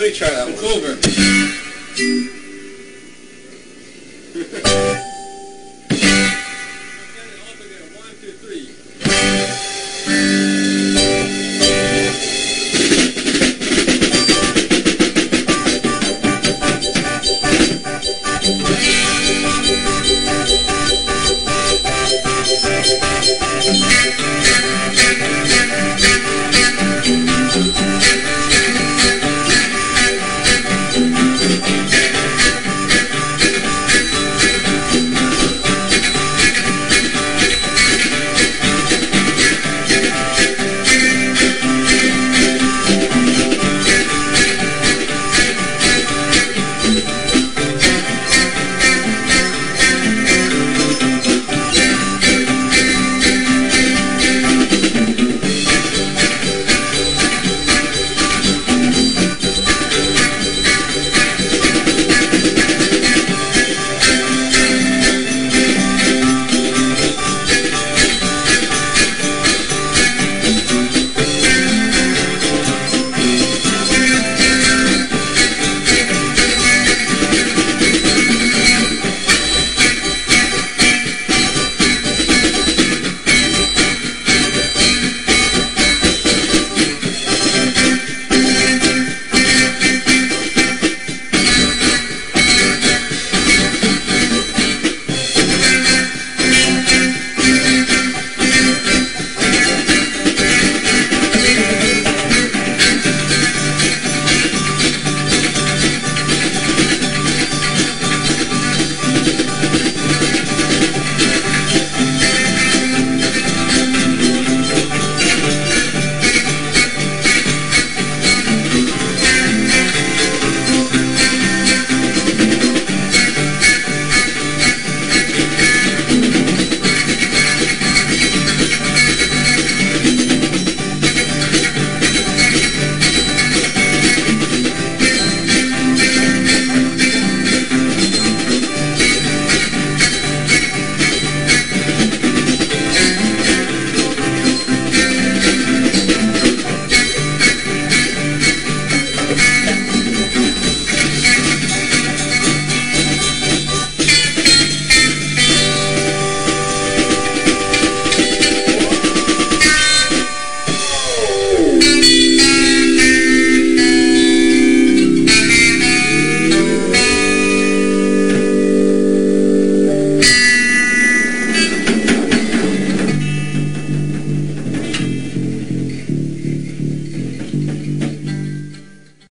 let me try that one. It's over.